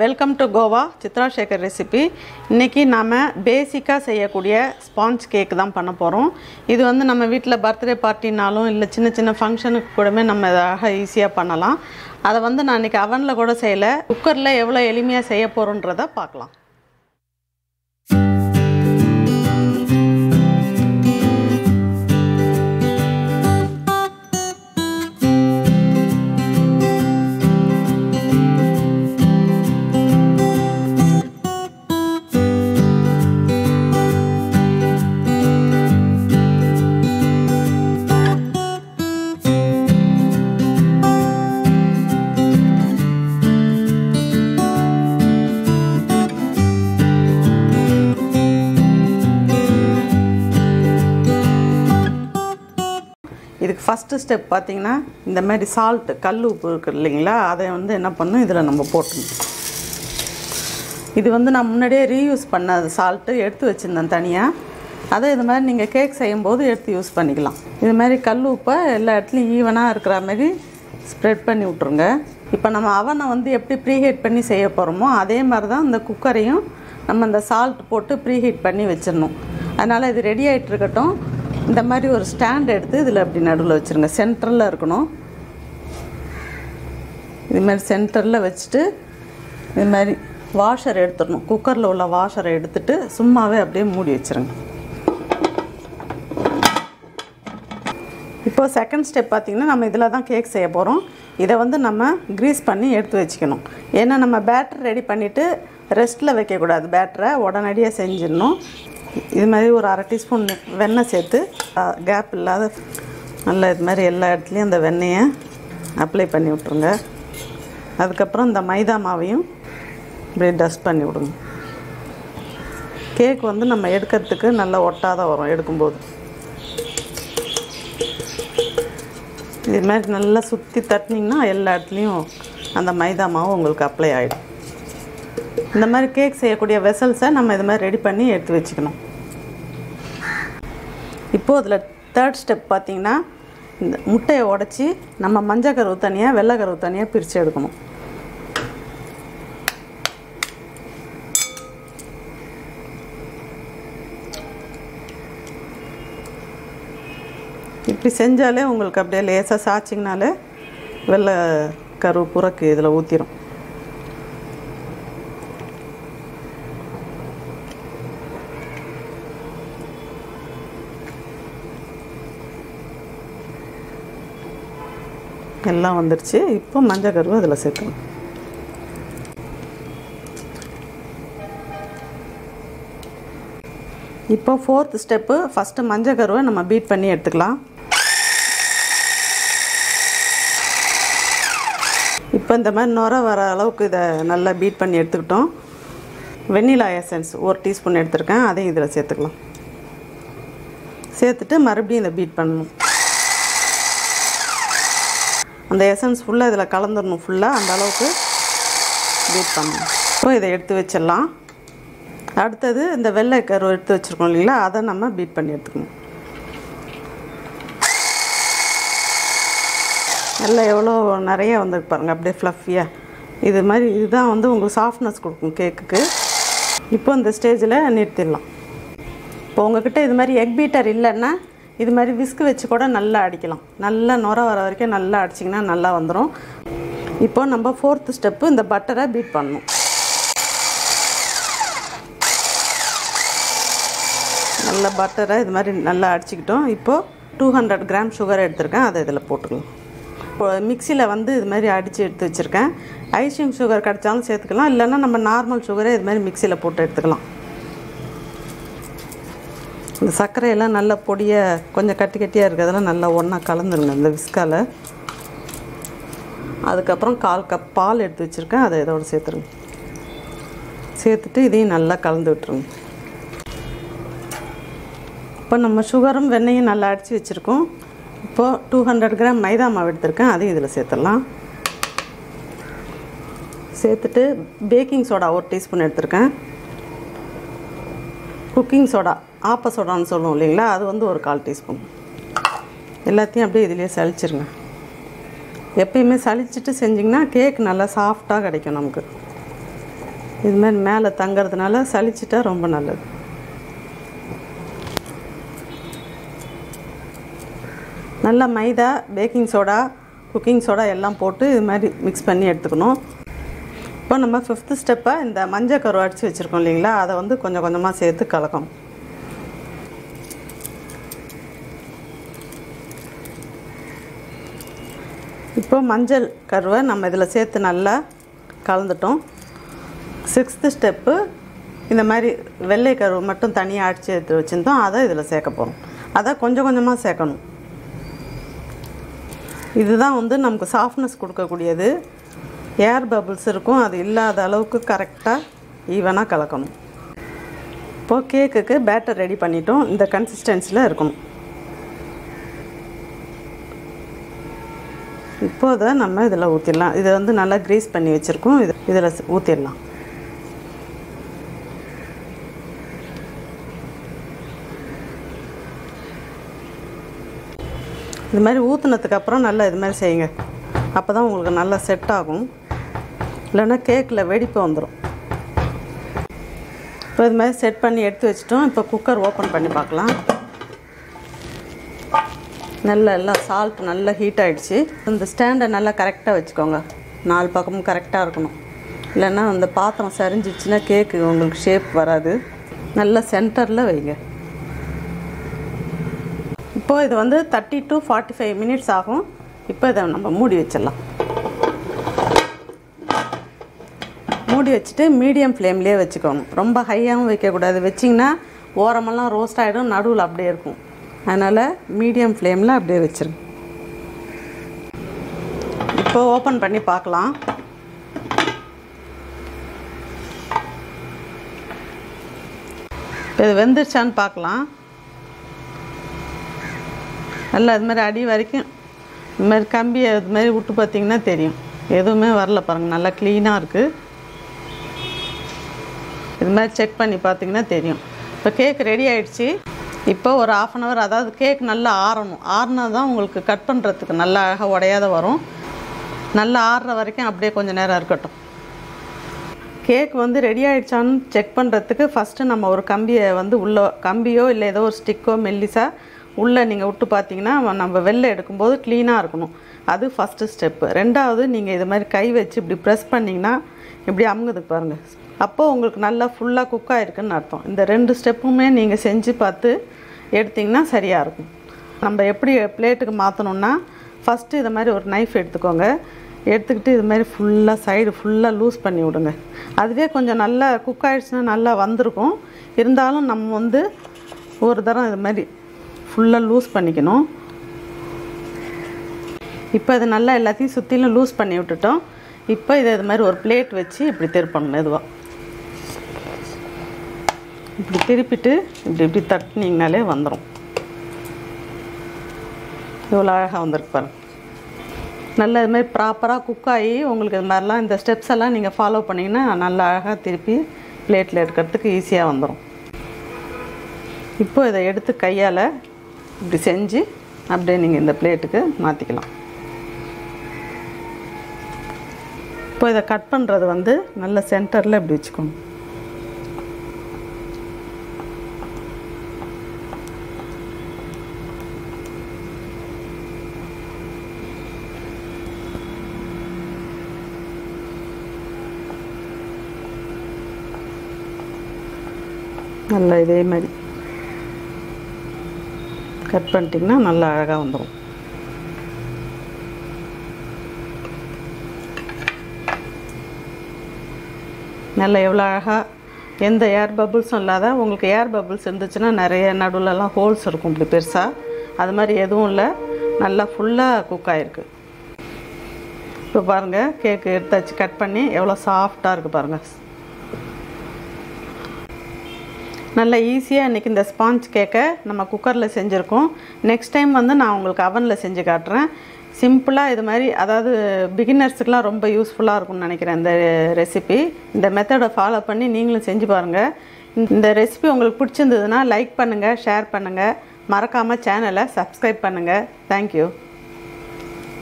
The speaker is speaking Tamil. Welcome to Goa Chitra Sekhar Recipe. இன்னைக்கு நாம பேசிக்கா செய்யக்கூடிய ஸ்பாஞ்ச் கேக் தான் பண்ண போறோம். இது வந்து நம்ம வீட்ல बर्थडे பார்ட்டினாலும் இல்ல சின்ன சின்ன ஃபங்க்ஷனுக்கு கூடமே நம்ம இத ஈஸியா பண்ணலாம். அத வந்து நான் இன்னைக்கு அவன்ல கூட செய்யல. குக்கர்ல எவ்வளவு எளிமையா செய்ய போறோம்ன்றத பார்க்கலாம். First step பாத்தீங்கன்னா இந்த மாதிரி salt கல்லு உப்பு இருக்கு இல்லீங்களா அதை வந்து என்ன பண்ணனும் இதல நம்ம போட்டுறோம் இது வந்து நான் முன்னடியே ரீயூஸ் பண்ண salt எடுத்து வச்சிருந்தேன் தனியா அதை இந்த மாதிரி நீங்க கேக் செய்யும்போது எடுத்து யூஸ் பண்ணிக்கலாம் இது மாதிரி கல்லு உப்பு எல்லா இடத்துலயும் ஈவனா இருக்குற மாதிரி ஸ்ப்ரெட் பண்ணி விட்டுருங்க இப்போ நம்ம அவனை வந்து எப்படி ப்ரீஹீட் பண்ணி செய்ய போறோமோ அதே மாதிரி தான் இந்த குக்கரையும் நம்ம அந்த salt போட்டு ப்ரீஹீட் பண்ணி வெச்சிரணும் அதனால இது ரெடி ஆயிட்டு இருக்கட்டும் இந்த மாதிரி ஒரு ஸ்டாண்ட் எடுத்து இதல அப்படி நடுவுல வச்சிருங்க சென்டர்ல இருக்கணும் இந்த மாதிரி சென்டர்ல வச்சிட்டு இந்த மாதிரி வாஷர் எடுத்துறணும் குக்கர்ல உள்ள வாஷரை எடுத்துட்டு சும்மாவே அப்படியே மூடி வச்சிருங்க இப்போ செகண்ட் ஸ்டெப் பாத்தீங்கன்னா நம்ம இதல தான் கேக் செய்ய போறோம் இத வந்து நம்ம கிரீஸ் பண்ணி எடுத்து வெச்சிக்கணும் ஏன்னா நம்ம பேட்டர் ரெடி பண்ணிட்டு ரெஸ்ட்ல வைக்க கூடாது பேட்டரை உடனேடியா செஞ்சிரணும் இது மாதிரி ஒரு 1/2 டீஸ்பூன் வெண்ணெய் சேர்த்து கேப் இல்லாத நல்ல இது மாதிரி எல்லா இடத்துலயும் அந்த வெண்ணெயை அப்ளை பண்ணி விட்டுருங்க அதுக்கு அப்புறம் இந்த மைதா மாவையும் அப்படியே டஸ்ட் பண்ணி விடுங்க கேக் வந்து நம்ம எடுக்கிறதுக்கு நல்ல ஒட்டாத வரும் எடுக்கும்போது இது மாதிரி நல்லா சுத்தி தட்டினீங்கன்னா எல்லா இடத்துலயும் அந்த மைதா மாவு உங்களுக்கு அப்ளை ஆயிடும் இந்த மாதிரி கேக் செய்யக்கூடிய வெசல்ஸை நம்ம இது மாதிரி ரெடி பண்ணி எடுத்து வச்சுக்கணும் இப்போ அதுல தேர்ட் ஸ்டெப் பாத்தீங்கன்னா இந்த முட்டையை உடைச்சி நம்ம மஞ்சள் கரு தனியா வெள்ளை கரு தனியா பிரிச்சு எடுக்கணும் இப்படி செஞ்சாலே உங்களுக்கு அப்படியே லேசா சாச்சிங்கனாலே வெள்ளை கரு புறக்கு இதல ஊத்திரும் எல்லாம் வந்திருச்சு இப்போ மஞ்சள் கருவை அதல சேர்க்கணும் இப்போ फोर्थ ஸ்டெப் ஃபர்ஸ்ட் மஞ்சள் கருவை நம்ம பீட் பண்ணி எடுத்துக்கலாம் இப்போ இந்த மாதிரி நொர வர அளவுக்கு இத நல்லா பீட் பண்ணி எடுத்துட்டோம் வெனிலா எசன்ஸ் 1 டீஸ்பூன் எடுத்துர்க்கேன் அதையும் இதல சேர்த்துக்கலாம் சேர்த்துட்டு மறுபடியும் இத பீட் பண்ணனும் அந்த எசன்ஸ் ஃபுல்லா இதல கலந்துறணும் ஃபுல்லா அந்த அளவுக்கு பீட் பண்ணனும் இப்போ இத எடுத்து வெச்சிரலாம் அடுத்து இந்த வெள்ளை கரு எடுத்து வச்சிருக்கோம் இல்லீங்களா அத நம்ம பீட் பண்ணி எடுத்துக்கணும் நல்லா எவ்வளவு நிறைய வந்திருக்கு பாருங்க அப்படியே ஃப்ளஃபியா இது மாதிரி இதுதான் வந்து உங்களுக்கு சாஃப்ட்னஸ் கொடுக்கும் கேக்குக்கு இப்போ இந்த ஸ்டேஜ்ல நிறுத்திடலாம் இப்போ உங்ககிட்ட இது மாதிரி எக் பீட்டர் இல்லன்னா இது மாதிரி விஸ்க் வெச்சு கூட நல்லா அடிக்கலாம் நல்லா நொர வர வரைக்கும் நல்லா அடிச்சிங்கனா நல்லா வந்தரும் இப்போ நம்ம फोर्थ ஸ்டெப் இந்த பட்டரை பீட் பண்ணனும் நல்ல பட்டரை இது மாதிரி நல்லா அடிச்சிட்டோம் இப்போ 200 கிராம் sugar எடுத்துர்க்கேன் அதை இதல போட்டுக்கலாம் இப்போ மிக்ஸில வந்து இது மாதிரி அடிச்சு எடுத்து வச்சிருக்கேன் ஐசிங் sugar கடச்சாலும் சேர்த்துக்கலாம் இல்லனா நம்ம நார்மல் sugar இது மாதிரி மிக்ஸில போட்டு எடுத்துக்கலாம் இந்த சக்கரை எல்லாம் நல்ல பொடியா கொஞ்சம் கட்டி கட்டியா இருக்கு அதெல்லாம் நல்லா ஒண்ணா கலந்துருங்க இந்த விஸ்கால அதுக்கு அப்புறம் 1/4 கப் பால் எடுத்து வச்சிருக்கேன் அதை இதோட சேர்த்துருங்க சேர்த்துட்டு இதையும் நல்லா கலந்து விட்டுருங்க இப்போ நம்ம சுகரும் வெண்ணையும் நல்லா அடிச்சு வச்சிருக்கோம் இப்போ 200 கிராம் மைதா மாவு எடுத்துர்க்கேன் அதையும் இதல சேர்த்துறலாம் சேர்த்துட்டு பேக்கிங் சோடா 1 டீஸ்பூன் எடுத்துர்க்கேன் குக்கிங் சோடா ஆப்ப சோடான்னு சொல்றோம் இல்லீங்களா அது வந்து ஒரு 1/4 டீஸ்பூன் எல்லாத்தையும் அப்படியே இதிலே சலிச்சிடுங்க எப்பவுமே சலிச்சிட்டு செஞ்சீங்கன்னா கேக் நல்லா சாஃப்ட்டா கிடைக்கும் நமக்கு இது மாதிரி மேலே தங்கிறதுனால சளிச்சிட்டா ரொம்ப நல்லது. நல்லா மைதா, பேக்கிங் சோடா, குக்கிங் சோடா எல்லாம் போட்டு இது மாதிரி மிக்ஸ் பண்ணி எடுத்துக்கணும். இப்போ நம்ம 5th ஸ்டெப்பை இந்த மஞ்சள் கரு அடித்து வச்சுருக்கோம் இல்லைங்களா, அதை வந்து கொஞ்சம் கொஞ்சமாக சேர்த்து கலக்கணும். இப்போ மஞ்சள் கருவை நம்ம இதில் சேர்த்து நல்லா கலந்துட்டோம். 6th ஸ்டெப்பு இந்த மாதிரி வெள்ளை கருவை மட்டும் தனியாக அடித்து எடுத்து வச்சுருந்தோம், அதை இதில் சேர்க்க போகிறோம். அதை கொஞ்சம் கொஞ்சமாக சேர்க்கணும். இதுதான் வந்து நமக்கு சாஃப்ட்னஸ் கொடுக்கக்கூடியது. ஏர் பபிள்ஸ் இருக்கும், அது இல்லாத அளவுக்கு கரெக்டாக ஈவனாக கலக்கணும். இப்போது கேக்குக்கு பேட்டர் ரெடி பண்ணிட்டோம். இந்த கன்சிஸ்டன்சியில் இருக்கணும். இப்போதை நம்ம இதில் ஊற்றிடலாம். இதை வந்து நல்லா க்ரீஸ் பண்ணி வச்சுருக்கோம், இதில் ஊற்றிடலாம். இது மாதிரி ஊற்றுனதுக்கப்புறம் நல்லா இது மாதிரி செய்யுங்க, அப்போ தான் உங்களுக்கு நல்லா செட் ஆகும். இல்லைன்னா கேக்கில் வெடிப்பு வந்துடும். இப்போ இது மாதிரி செட் பண்ணி எடுத்து வச்சுட்டோம். இப்போ குக்கர் ஓப்பன் பண்ணி பார்க்கலாம். நல்லா எல்லாம் சால்ட் நல்லா ஹீட் ஆகிடுச்சு. இந்த ஸ்டாண்டை நல்லா கரெக்டாக வச்சுக்கோங்க, 4 பக்கமும் கரெக்டாக இருக்கணும். இல்லைன்னா அந்த பாத்திரம் சரிஞ்சிடுச்சுன்னா கேக்கு உங்களுக்கு ஷேப் வராது. நல்லா சென்டரில் வைங்க. இப்போது இது வந்து 30 to 45 minutes ஆகும். இப்போ இதை நம்ம மூடி வச்சிடலாம். மூடி வச்சுட்டு மீடியம் ஃப்ளேம்லேயே வச்சுக்கணும். ரொம்ப ஹையாகவும் வைக்கக்கூடாது, வச்சிங்கன்னா ஓரமெல்லாம் ரோஸ்ட் ஆகிடும், நடுவில் அப்படியே இருக்கும். அதனால் மீடியம் ஃப்ளேமில் அப்படியே வச்சிருங்க. இப்போ ஓப்பன் பண்ணி பார்க்கலாம். இப்போ இது வெந்துருச்சான்னு பார்க்கலாம். நல்லா இது மாதிரி அடி வரைக்கும் இது மாதிரி கம்பியை இது மாதிரி விட்டு பார்த்திங்கன்னா தெரியும், எதுவுமே வரல. பாருங்கள், நல்லா க்ளீனாக இருக்குது. இது மாதிரி செக் பண்ணி பார்த்திங்கன்னா தெரியும். இப்போ கேக் ரெடி ஆகிடுச்சி. இப்போ ஒரு 1/2 hour, அதாவது கேக் நல்லா ஆறணும். ஆறினா தான் உங்களுக்கு கட் பண்ணுறதுக்கு நல்லா அழகாக உடையாத வரும். நல்லா ஆறுற வரைக்கும் அப்படியே கொஞ்சம் நேரம் இருக்கட்டும். கேக் வந்து ரெடி ஆகிடுச்சான்னு செக் பண்ணுறதுக்கு ஃபஸ்ட்டு நம்ம ஒரு கம்பியை வந்து உள்ளே, கம்பியோ இல்லை ஏதோ ஒரு ஸ்டிக்கோ மெல்லிசா உள்ளே நீங்கள் விட்டு பார்த்தீங்கன்னா நம்ம வெளில எடுக்கும்போது க்ளீனாக இருக்கணும். அது ஃபஸ்ட்டு ஸ்டெப்பு. 2வது, நீங்கள் இது மாதிரி கை வச்சு இப்படி ப்ரெஸ் பண்ணிங்கன்னா இப்படி அமுங்குதுக்கு பாருங்கள், அப்போது உங்களுக்கு நல்லா ஃபுல்லாக குக் ஆகிருக்குன்னு அர்த்தம். இந்த 2 ஸ்டெப்புமே நீங்கள் செஞ்சு பார்த்து எடுத்திங்கன்னா சரியாக இருக்கும். நம்ம எப்படி பிளேட்டுக்கு மாற்றணுன்னா, ஃபஸ்ட்டு இது மாதிரி ஒரு நைஃப் எடுத்துக்கோங்க. எடுத்துக்கிட்டு இது மாதிரி ஃபுல்லாக சைடு ஃபுல்லாக லூஸ் பண்ணி விடுங்க. அதுவே கொஞ்சம் நல்லா குக் ஆகிடுச்சுன்னா நல்லா வந்திருக்கும். இருந்தாலும் நம்ம வந்து ஒரு தரம் இது மாதிரி ஃபுல்லாக லூஸ் பண்ணிக்கணும். இப்போ இது நல்லா எல்லாத்தையும் சுற்றிலும் லூஸ் பண்ணி விட்டுட்டோம். இப்போ இதை இது மாதிரி ஒரு பிளேட் வச்சு இப்படி திருப்பணும். மெதுவாக இப்படி திருப்பிட்டு இப்படி இப்படி தட்டினீங்கனாலே வந்துடும். இவ்வளோ அழகாக வந்திருக்கு பாருங்கள். நல்லா இது மாதிரி ப்ராப்பராக குக் ஆகி உங்களுக்கு இது மாதிரிலாம் இந்த ஸ்டெப்ஸ் எல்லாம் நீங்கள் ஃபாலோ பண்ணிங்கன்னா நல்லா அழகாக திருப்பி பிளேட்டில் எடுக்கிறதுக்கு ஈஸியாக வந்துடும். இப்போ இதை எடுத்து கையால் இப்படி செஞ்சு அப்படியே நீங்கள் இந்த பிளேட்டுக்கு மாற்றிக்கலாம். இப்போ இதை கட் பண்ணுறது வந்து நல்ல சென்டரில் இப்படி வச்சுக்கோங்க. நல்லா இதே மாதிரி கட் பண்ணிட்டிங்கன்னா நல்லா அழகாக வந்துடும். நல்லா எவ்வளோ அழகாக எந்த ஏர் பபுள்ஸும் இல்லாத, உங்களுக்கு ஏர் பபுள்ஸ் இருந்துச்சுன்னா நிறைய நடுவில்லாம் ஹோல்ஸ் இருக்கும் இப்படி பெருசாக. அது மாதிரி எதுவும் இல்லை, நல்லா ஃபுல்லாக குக் ஆகிருக்கு. இப்போ பாருங்கள், கேக்கு எடுத்தாச்சு. கட் பண்ணி எவ்வளோ சாஃப்டாக இருக்குது பாருங்கள். நல்லா ஈஸியாக இன்றைக்கி இந்த ஸ்பாஞ்ச் கேக்கை நம்ம குக்கரில் செஞ்சுருக்கோம். நெக்ஸ்ட் டைம் வந்து நான் உங்களுக்கு அவனில் செஞ்சு காட்டுறேன். சிம்பிளாக இது மாதிரி, அதாவது பிகினர்ஸுக்கெலாம் ரொம்ப யூஸ்ஃபுல்லாக இருக்கும்னு நினைக்கிறேன் இந்த ரெசிபி. இந்த மெத்தடை ஃபாலோ பண்ணி நீங்களும் செஞ்சு பாருங்கள். இந்த ரெசிபி உங்களுக்கு பிடிச்சிருந்ததுன்னா லைக் பண்ணுங்கள், ஷேர் பண்ணுங்கள், மறக்காமல் சேனலை சப்ஸ்கிரைப் பண்ணுங்கள். தேங்க்யூ.